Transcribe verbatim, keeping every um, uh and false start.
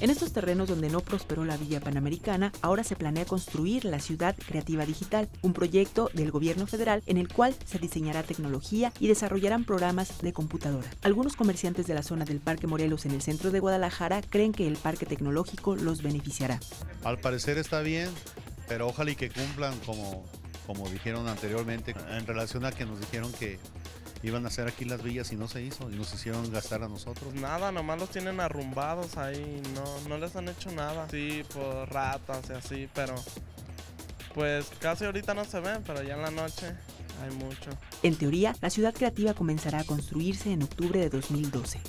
En estos terrenos donde no prosperó la Villa Panamericana, ahora se planea construir la Ciudad Creativa Digital, un proyecto del gobierno federal en el cual se diseñará tecnología y desarrollarán programas de computadora. Algunos comerciantes de la zona del Parque Morelos en el centro de Guadalajara creen que el parque tecnológico los beneficiará. Al parecer está bien, pero ojalá y que cumplan como, como dijeron anteriormente, en relación a que nos dijeron que iban a hacer aquí las villas y no se hizo, y nos hicieron gastar a nosotros. Nada, nomás los tienen arrumbados ahí, no, no les han hecho nada. Sí, por ratas y así, pero pues casi ahorita no se ven, pero ya en la noche hay mucho. En teoría, la ciudad creativa comenzará a construirse en octubre de dos mil doce.